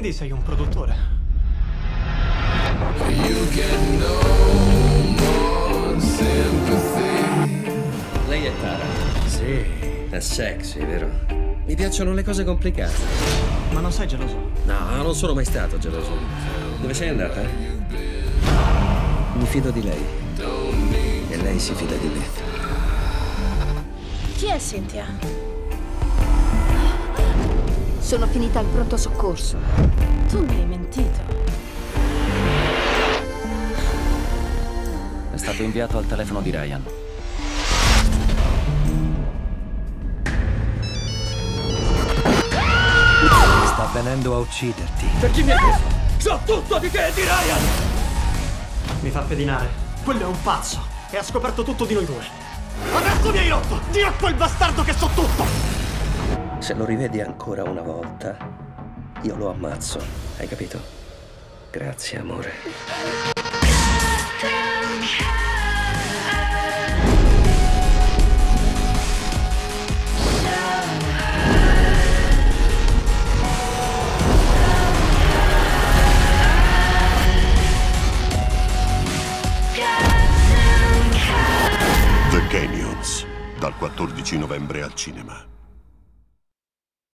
Quindi sei un produttore. Lei è Tara? Sì, è sexy, vero? Mi piacciono le cose complicate. Ma non sei geloso? No, non sono mai stato geloso. Dove sei andata? Mi fido di lei. E lei si fida di me. Chi è Cynthia? Sono finita al pronto soccorso. Tu mi hai mentito. È stato inviato al telefono di Ryan. Sta venendo a ucciderti. Per chi mi ha preso? So tutto di te e di Ryan! Mi fa pedinare. Quello è un pazzo. E ha scoperto tutto di noi due. Adesso mi hai rotto! Dì a quel bastardo che so tutto! Se lo rivedi ancora una volta, io lo ammazzo. Hai capito? Grazie, amore. The Canyons, dal 14 novembre al cinema.